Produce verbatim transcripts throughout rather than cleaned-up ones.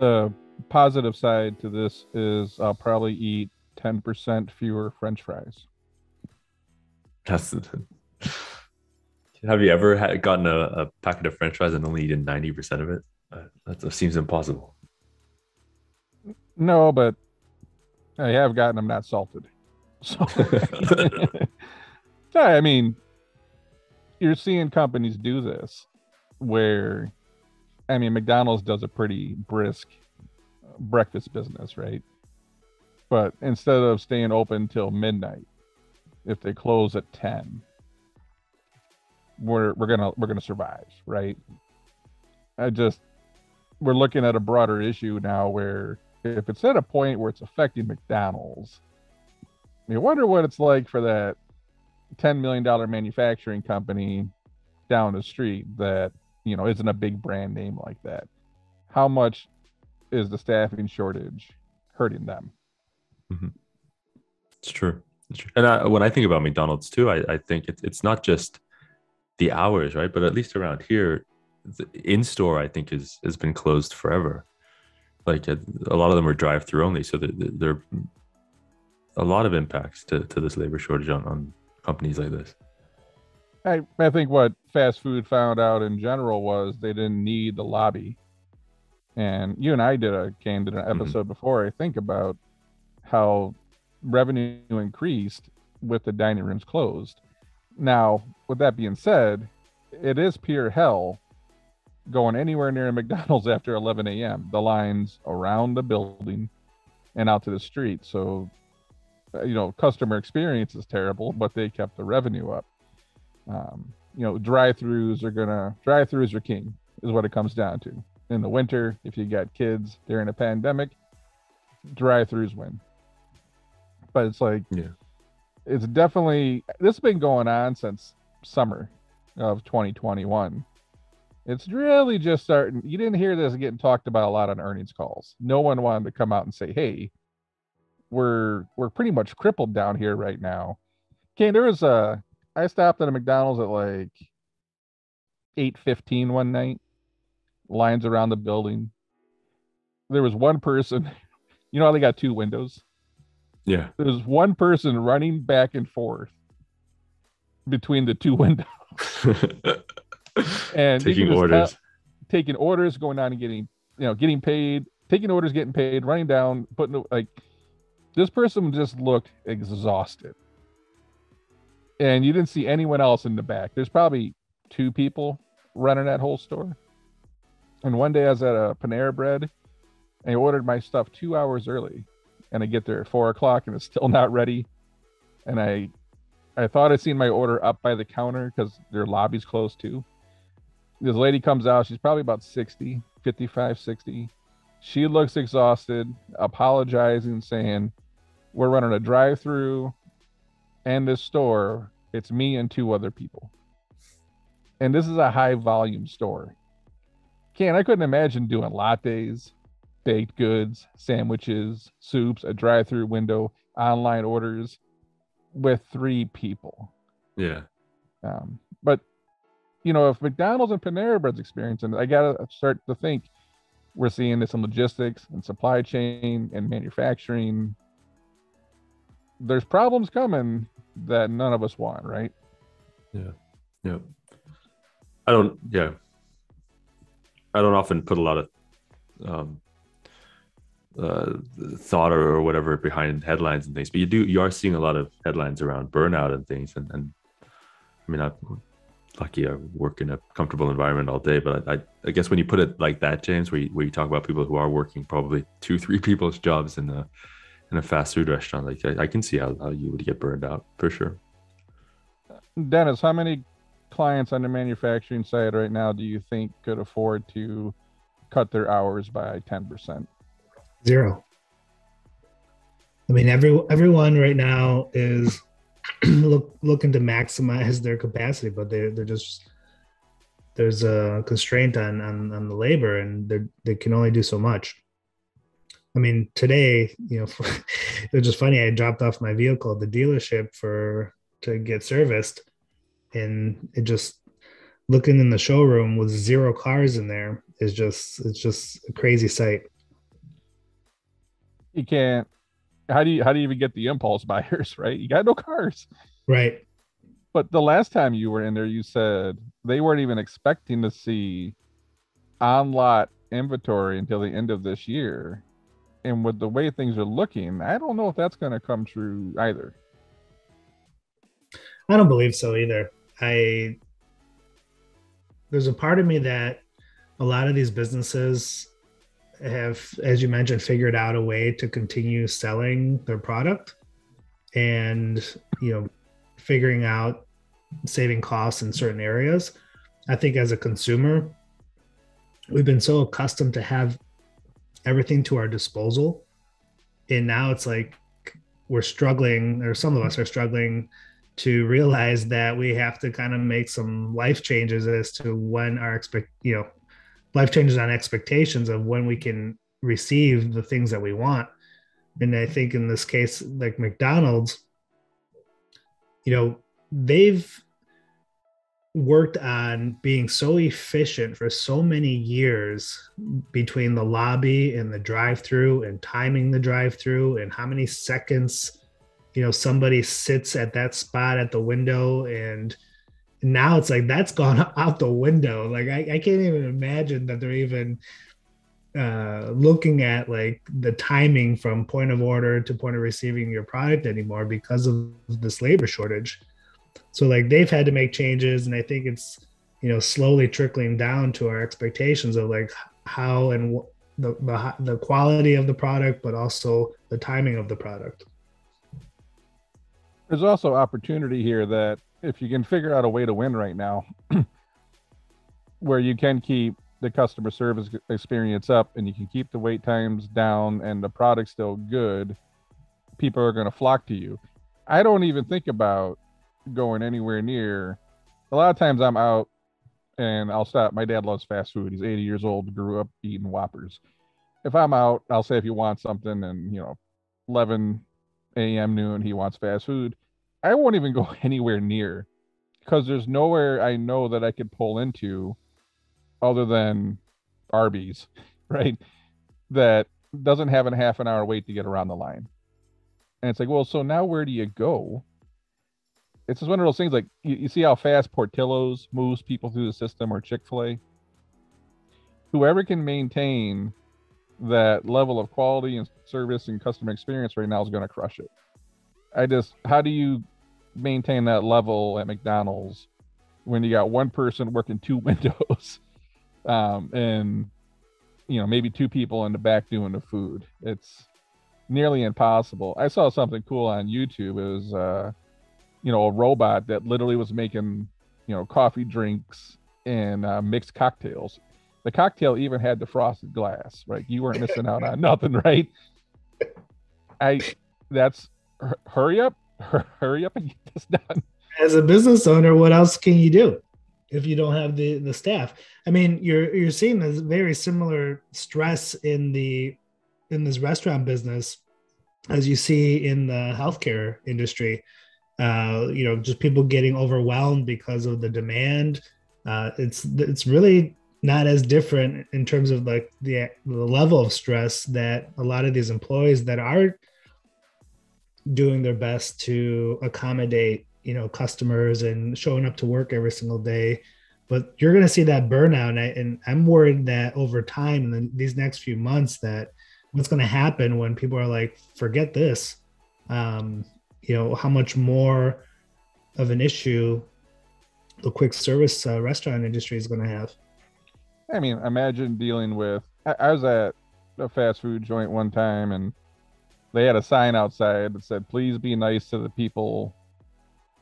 The positive side to this is I'll probably eat ten percent fewer French fries. That's have you ever had gotten a, a packet of French fries and only eaten ninety percent of it? Uh, that seems impossible. No, but I have gotten them not salted. So I mean, you're seeing companies do this where, I mean, McDonald's does a pretty brisk breakfast business, right? But instead of staying open till midnight, if they close at ten, we're we're gonna we're gonna survive, right? I just we're looking at a broader issue now where if it's at a point where it's affecting McDonald's, you wonder what it's like for that ten million dollars manufacturing company down the street that, you know, isn't a big brand name like that. How much is the staffing shortage hurting them? Mm-hmm. It's true. It's true. And I, when I think about McDonald's too, I, I think it, it's not just the hours, right? But at least around here, the in-store, I think, is has been closed forever. Like a, a lot of them are drive-through only. So there, there are a lot of impacts to, to this labor shortage on, on companies like this. I, I think what fast food found out in general was they didn't need the lobby. And you and I did a came to an episode mm-hmm. before, I think, about how revenue increased with the dining rooms closed. Now, with that being said, it is pure hell going anywhere near McDonald's after eleven a.m. The lines around the building and out to the street. So, you know, customer experience is terrible, but they kept the revenue up. Um, you know, drive-throughs are gonna drive-throughs are king is what it comes down to. In the winter, if you got kids during a pandemic, drive-throughs win. But it's like, yeah, it's definitely this has been going on since summer of twenty twenty-one. It's really just starting. You didn't hear this getting talked about a lot on earnings calls. No one wanted to come out and say, "Hey, we're we're pretty much crippled down here right now." Okay, there was a I stopped at a McDonald's at like eight fifteen one night. Lines around the building. There was one person. You know how they got two windows? Yeah. There was one person running back and forth between the two windows. And taking orders. Tell, taking orders, going down and getting, you know, getting paid, taking orders, getting paid, running down, putting like this person just looked exhausted. And you didn't see anyone else in the back. There's probably two people running that whole store. And one day I was at a Panera Bread and I ordered my stuff two hours early. And I get there at four o'clock and it's still not ready. And I I thought I'd seen my order up by the counter because their lobby's closed too. This lady comes out. She's probably about sixty, fifty-five, sixty. She looks exhausted, apologizing, saying, "We're running a drive-through and this store, it's me and two other people." And this is a high volume store. Can I couldn't imagine doing lattes, baked goods, sandwiches, soups, a drive-through window, online orders with three people. Yeah. Um, but you know, if McDonald's and Panera Bread's experiencing, I gotta start to think we're seeing this in logistics and supply chain and manufacturing. There's problems coming that none of us want, right? Yeah. Yeah. I don't, yeah. I don't often put a lot of um, uh, thought or, or whatever behind headlines and things, but you do, you are seeing a lot of headlines around burnout and things. And, and I mean, I'm lucky I work in a comfortable environment all day, but I, I, I guess when you put it like that, James, where you, where you talk about people who are working probably two, three people's jobs in the, in a fast food restaurant, like I, I can see how, how you would get burned out for sure. Dennis, how many clients on the manufacturing side right now do you think could afford to cut their hours by ten percent? Zero. I mean, every everyone right now is look, looking to maximize their capacity, but they're they're just there's a constraint on on, on the labor, and they they can only do so much. I mean, today, you know, for, it was just funny. I dropped off my vehicle at the dealership for to get serviced, and it just looking in the showroom with zero cars in there is just it's just a crazy sight. you can't. How do you how do you even get the impulse buyers, right? You got no cars, right? But the last time you were in there, you said they weren't even expecting to see on lot inventory until the end of this year, and with the way things are looking, I don't know if that's going to come true either. I don't believe so either. I there's a part of me that a lot of these businesses have, as you mentioned, figured out a way to continue selling their product and, you know, figuring out saving costs in certain areas. I think as a consumer, we've been so accustomed to have everything to our disposal. And now it's like we're struggling, or some of us are struggling to realize that we have to kind of make some life changes as to when our expect, you know, life changes on expectations of when we can receive the things that we want. And I think in this case, like McDonald's, you know, they've worked on being so efficient for so many years between the lobby and the drive-through and timing the drive-through and how many seconds, you know, somebody sits at that spot at the window. And now it's like that's gone out the window. Like I, I can't even imagine that they're even uh, looking at like the timing from point of order to point of receiving your product anymore because of this labor shortage. So like they've had to make changes, and I think it's, you know, slowly trickling down to our expectations of like how and w- the, the the quality of the product, but also the timing of the product. There's also opportunity here that if you can figure out a way to win right now where you can keep the customer service experience up and you can keep the wait times down and the product's still good, people are going to flock to you. I don't even think about going anywhere near. A lot of times I'm out and I'll stop. My dad loves fast food. He's eighty years old, grew up eating Whoppers. If I'm out, I'll say if you want something, and, you know, eleven a.m. noon, he wants fast food. I won't even go anywhere near because there's nowhere I know that I could pull into other than Arby's, right? That doesn't have a half an hour wait to get around the line. And it's like, well, so now where do you go? It's just one of those things like you, you see how fast Portillo's moves people through the system, or Chick-fil-A. Whoever can maintain that level of quality and service and customer experience right now is going to crush it. I just, how do you maintain that level at McDonald's when you got one person working two windows, um, and, you know, maybe two people in the back doing the food? It's nearly impossible. I saw something cool on YouTube. It was, uh, you know, a robot that literally was making, you know, coffee drinks and uh, mixed cocktails. The cocktail even had the frosted glass, right? You weren't missing out on nothing, right? I, that's, hurry up, hurry up and get this done. As a business owner, what else can you do if you don't have the, the staff? I mean, you're you're seeing this very similar stress in the in this restaurant business as you see in the healthcare industry. Uh, you know, just people getting overwhelmed because of the demand. Uh, it's it's really not as different in terms of like the the level of stress that a lot of these employees that are doing their best to accommodate, you know, customers and showing up to work every single day. But you're going to see that burnout. And, I, and I'm worried that over time, in these next few months, that what's going to happen when people are like, forget this, um, you know, how much more of an issue the quick service uh, restaurant industry is going to have. I mean, imagine dealing with, I, I was at a fast food joint one time, and they had a sign outside that said, please be nice to the people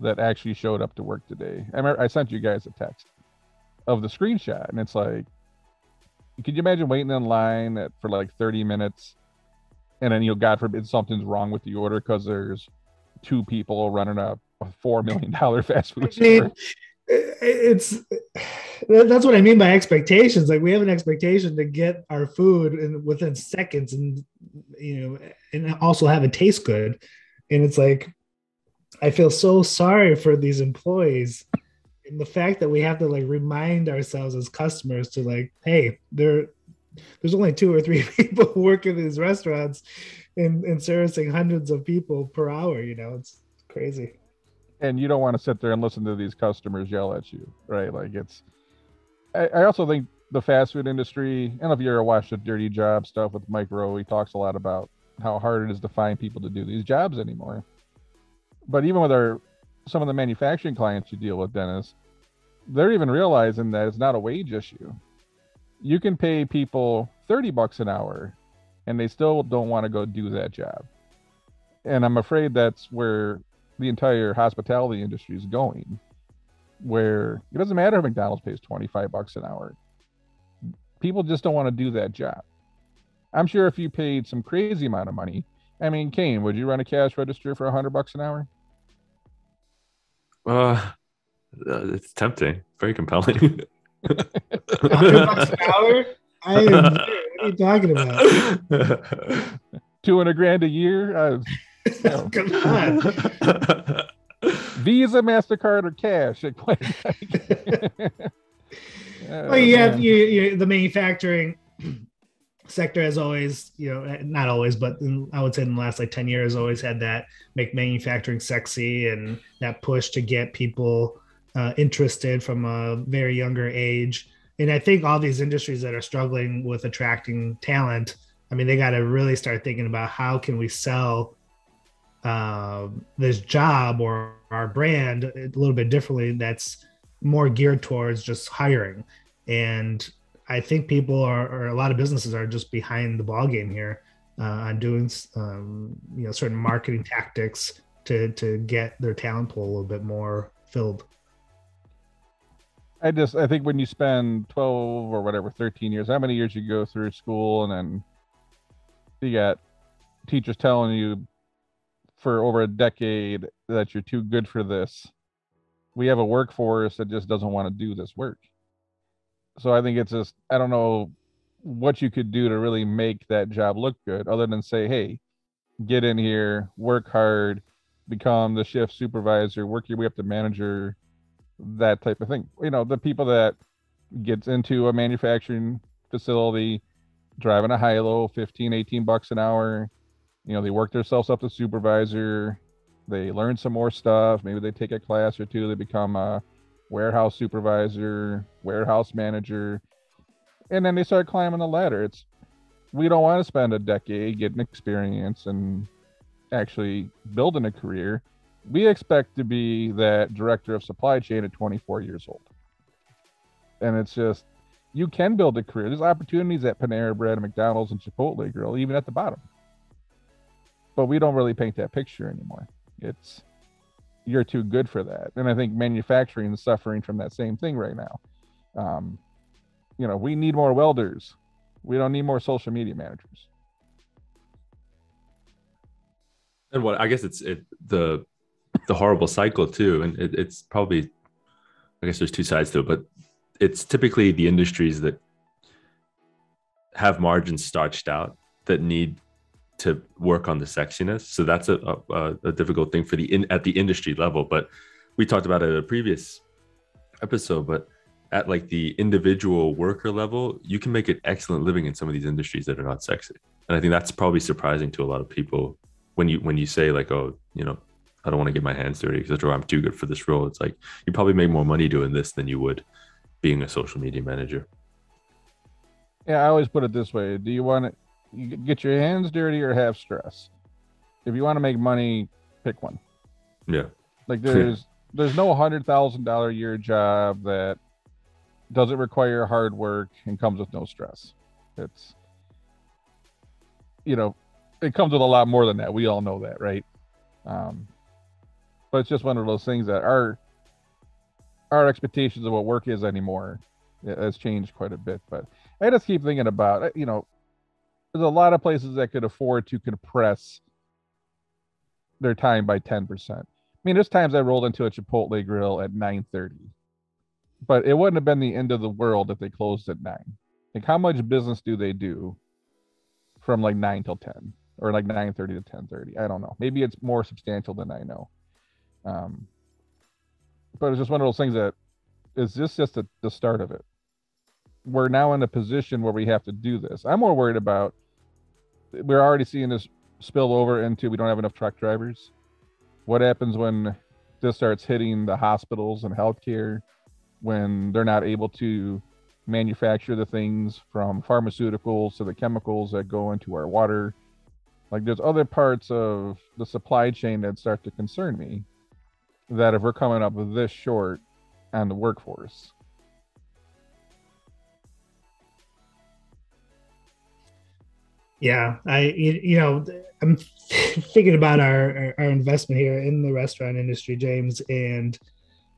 that actually showed up to work today. I remember I sent you guys a text of the screenshot, and it's like, could you imagine waiting in line at, for like thirty minutes, and then, you know, God forbid something's wrong with the order because there's two people running a four million dollars fast food store? I mean, it's, that's what I mean by expectations. Like, we have an expectation to get our food in, within seconds, and, you know, and also have it taste good. And it's like, I feel so sorry for these employees, and the fact that we have to like remind ourselves as customers to like, hey, there, there's only two or three people who work in these restaurants. in, in servicing hundreds of people per hour. You know, it's crazy. And you don't want to sit there and listen to these customers yell at you, right? Like it's, I, I also think the fast food industry, I don't know if you ever watched the Dirty Job stuff with Mike Rowe, he talks a lot about how hard it is to find people to do these jobs anymore. But even with our, some of the manufacturing clients you deal with, Dennis, they're even realizing that it's not a wage issue. You can pay people thirty bucks an hour and they still don't want to go do that job. And I'm afraid that's where the entire hospitality industry is going, where it doesn't matter if McDonald's pays twenty-five bucks an hour. People just don't want to do that job. I'm sure if you paid some crazy amount of money, I mean, Kane, would you run a cash register for a hundred bucks an hour? Uh, it's tempting. Very compelling. one hundred bucks an hour? I am, what are you talking about? Two and a grand a year? Uh, you know. Come on. Visa, MasterCard, or cash? Oh, well, you have you, you, the manufacturing sector has always, you know, not always, but in, I would say in the last like ten years, always had that make manufacturing sexy and that push to get people uh, interested from a very younger age. And I think all these industries that are struggling with attracting talent, I mean, they got to really start thinking about how can we sell uh, this job or our brand a little bit differently. That's more geared towards just hiring. And I think people are, or a lot of businesses are just behind the ball game here uh, on doing, um, you know, certain marketing tactics to, to get their talent pool a little bit more filled. I just, I think when you spend twelve or whatever, thirteen years, how many years you go through school, and then you got teachers telling you for over a decade that you're too good for this. We have a workforce that just doesn't want to do this work. So I think it's just, I don't know what you could do to really make that job look good other than say, hey, get in here, work hard, become the shift supervisor, work your way up to manager, that type of thing. You know, the people that gets into a manufacturing facility, driving a high-low, fifteen, eighteen bucks an hour, you know, they work themselves up to supervisor, they learn some more stuff, maybe they take a class or two, they become a warehouse supervisor, warehouse manager, and then they start climbing the ladder. It's, we don't want to spend a decade getting experience and actually building a career. We expect to be that director of supply chain at twenty-four years old. And it's just, you can build a career. There's opportunities at Panera Bread, McDonald's, and Chipotle Grill, even at the bottom. But we don't really paint that picture anymore. It's, you're too good for that. And I think manufacturing is suffering from that same thing right now. Um, you know, we need more welders. We don't need more social media managers. And what, I guess it's it, the, the horrible cycle too. And it, it's probably, I guess there's two sides to it, but it's typically the industries that have margins starched out that need to work on the sexiness. So that's a, a, a difficult thing for the in, at the industry level, but we talked about it in a previous episode, but at like the individual worker level, you can make an excellent living in some of these industries that are not sexy. And I think that's probably surprising to a lot of people when you, when you say like, oh, you know, I don't want to get my hands dirty, et cetera. I'm too good for this role. It's like, you probably make more money doing this than you would being a social media manager. Yeah. I always put it this way. Do you want to, you get your hands dirty or have stress? If you want to make money, pick one. Yeah. Like there's there's no one hundred thousand dollars a year job that doesn't require hard work and comes with no stress. It's, you know, it comes with a lot more than that. We all know that, right? Um, but it's just one of those things that our, our expectations of what work is anymore has changed quite a bit. But I just keep thinking about, you know, there's a lot of places that could afford to compress their time by ten percent. I mean, there's times I rolled into a Chipotle grill at nine thirty, but it wouldn't have been the end of the world if they closed at nine. Like how much business do they do from like nine till ten or like nine thirty to ten thirty? I don't know. Maybe it's more substantial than I know. Um, but it's just one of those things that is this just a, the start of it. We're now in a position where we have to do this. I'm more worried about, we're already seeing this spill over into we don't have enough truck drivers? What happens when this starts hitting the hospitals and healthcare when they're not able to manufacture the things from pharmaceuticals to the chemicals that go into our water? Like, there's other parts of the supply chain that start to concern me, that if we're coming up with this short on the workforce. Yeah, I, you know, I'm thinking about our, our investment here in the restaurant industry, James, and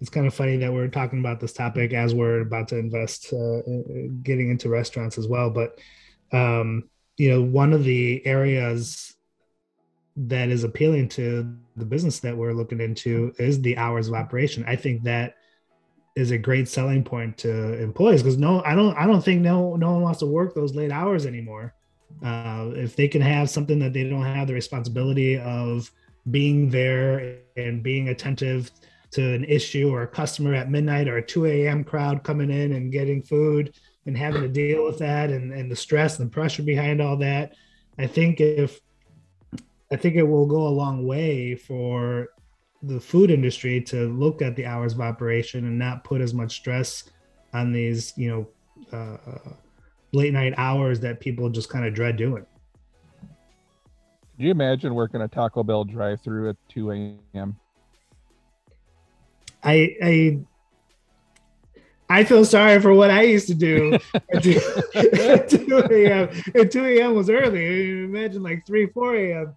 it's kind of funny that we're talking about this topic as we're about to invest, uh, getting into restaurants as well. But, um, you know, one of the areas that is appealing to the business that we're looking into is the hours of operation. I think that is a great selling point to employees, because no, I don't, I don't think no, no one wants to work those late hours anymore. Uh, if they can have something that they don't have the responsibility of being there and being attentive to an issue or a customer at midnight or a two a.m. crowd coming in and getting food and having to deal with that and, and the stress and the pressure behind all that, I think if I think it will go a long way for the food industry to look at the hours of operation and not put as much stress on these, you know, uh, late night hours that people just kind of dread doing. Can you imagine working a Taco Bell drive-thru at two a.m.? I, I, I feel sorry for what I used to do at two a.m. At two a.m. was early. Imagine like three, four a.m.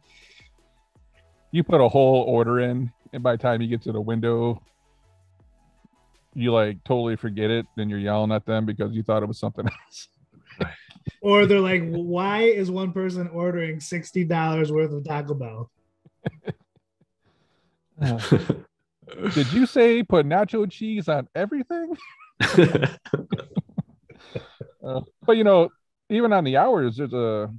You put a whole order in, and by the time you get to the window, you like totally forget it. Then you're yelling at them because you thought it was something else. Or they're like, why is one person ordering sixty dollars worth of Taco Bell? Uh, did you say put nacho cheese on everything? uh, but you know, even on the hours, there's a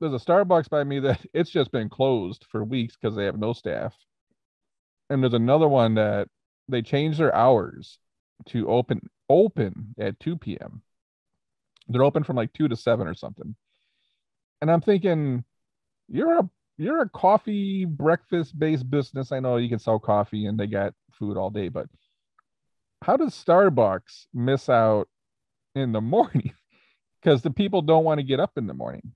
there's a Starbucks by me that it's just been closed for weeks because they have no staff. And there's another one that they changed their hours to open open at two p.m. They're open from like two to seven or something. And I'm thinking, you're a you're a coffee breakfast based business. I know you can sell coffee and they got food all day, but how does Starbucks miss out in the morning? Because the people don't want to get up in the morning.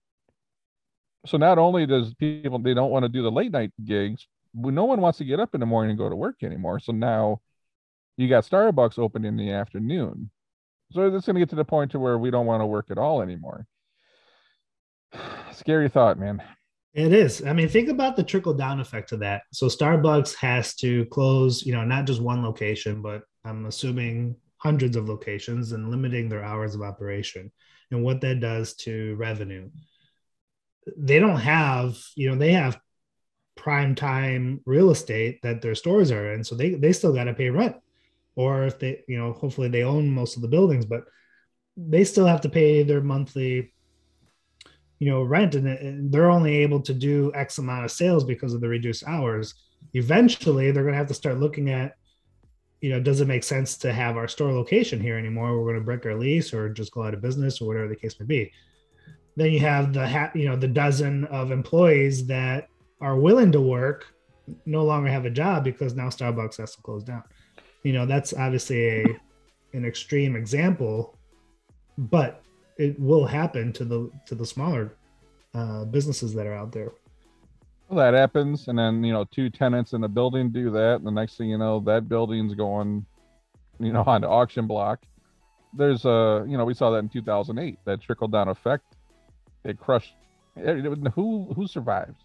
So not only does people, they don't want to do the late night gigs, but no one wants to get up in the morning and go to work anymore. So now you got Starbucks open in the afternoon. So it's going to get to the point to where we don't want to work at all anymore. Scary thought, man. It is. I mean, think about the trickle down effect of that. So Starbucks has to close, you know, not just one location, but I'm assuming hundreds of locations and limiting their hours of operation and what that does to revenue. They don't have, you know, they have prime time real estate that their stores are in. So they, they still got to pay rent. Or if they, you know, hopefully they own most of the buildings, but they still have to pay their monthly, you know, rent. And they're only able to do X amount of sales because of the reduced hours. Eventually, they're going to have to start looking at, you know, does it make sense to have our store location here anymore? We're going to break our lease or just go out of business or whatever the case may be. Then you have the, ha- you know, the dozen of employees that are willing to work, no longer have a job because now Starbucks has to close down. You know, that's obviously a, an extreme example, but it will happen to the to the smaller uh, businesses that are out there. Well, that happens. And then, you know, two tenants in a building do that. And the next thing you know, that building's going, you know, on the auction block. There's a, you know, we saw that in two thousand eight, that trickle down effect. It crushed. It, it, who who survived?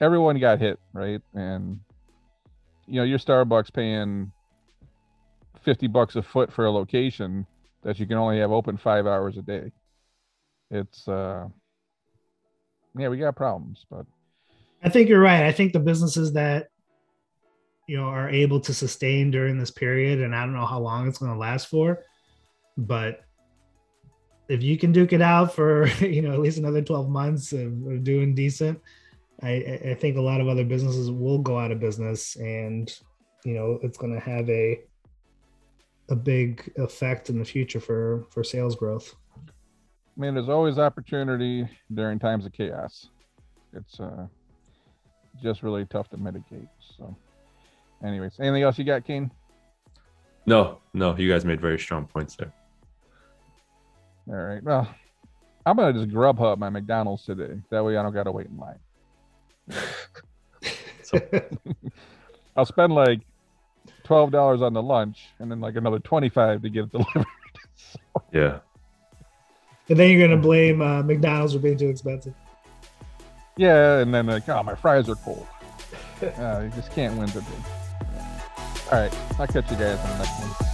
Everyone got hit, right? And, you know, your Starbucks paying fifty bucks a foot for a location that you can only have open five hours a day. It's, uh, yeah, we got problems, but. I think you're right. I think the businesses that, you know, are able to sustain during this period, and I don't know how long it's going to last for, but if you can duke it out for, you know, at least another twelve months of, of doing decent, I, I think a lot of other businesses will go out of business, and, you know, it's going to have a, a big effect in the future for, for sales growth. I mean, there's always opportunity during times of chaos. It's uh, just really tough to mitigate. So anyways, anything else you got, Kane? No, no, you guys made very strong points there. All right. Well, I'm going to just Grubhub my McDonald's today. That way I don't got to wait in line. So I'll spend like twelve dollars on the lunch and then like another twenty-five dollars to get it delivered. So. Yeah. And then you're going to blame uh, McDonald's for being too expensive. Yeah. And then like, oh, my fries are cold. Uh, you just can't win today. All right. I'll catch you guys on the next one.